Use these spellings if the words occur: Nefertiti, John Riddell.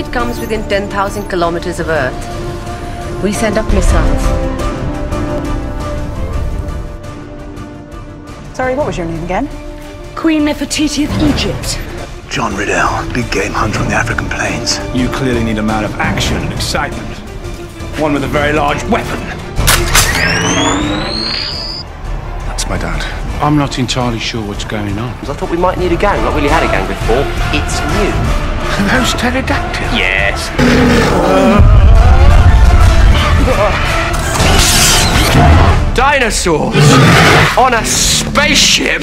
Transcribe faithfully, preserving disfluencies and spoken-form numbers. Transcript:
it comes within ten thousand kilometers of Earth, we send up missiles. Sorry, what was your name again? Queen Nefertiti of Egypt. John Riddell, big game hunter on the African plains. You clearly need a man of action and excitement. One with a very large weapon. That's my dad. I'm not entirely sure what's going on. I thought we might need a gang. Not really had a gang before. It's new. And those pterodactyls? Yes. Dinosaurs on a spaceship.